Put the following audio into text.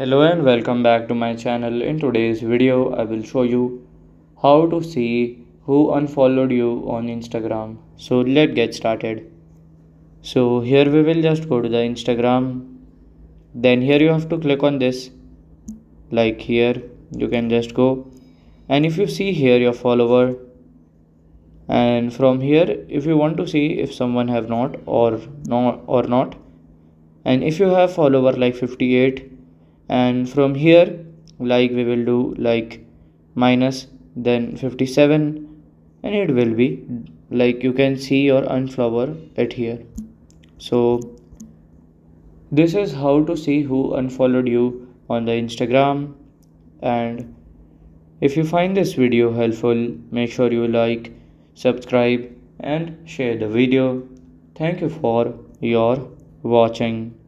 Hello and welcome back to my channel. In today's video, I will show you how to see who unfollowed you on Instagram. So let's get started. So here we will just go to the Instagram. Then here you have to click on this. Like here, you can just go. And if you see here your follower. And from here, if you want to see if someone have not or not. And if you have follower like 58. And from here, like we will do like minus, then 57, and it will be like you can see your unfollower at here. So this is how to see who unfollowed you on the Instagram. And if you find this video helpful, make sure you like, subscribe and share the video. Thank you for your watching.